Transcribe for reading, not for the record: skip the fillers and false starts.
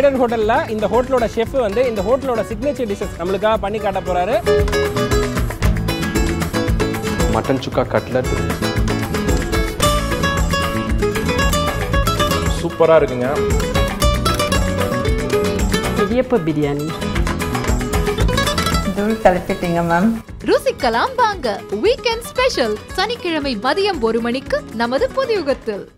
Raiden Hotel la indha hotel oda chef vande indha hotel oda signature dishes namalukka panni kaata poraru mutton chukka cutlet super ah irukkuga idiyappa biryani idhum kalapittinga ma'am Rusikkalam Vanga weekend special Sanikizhamai madiyam 1 manikku namadhu podiyugathil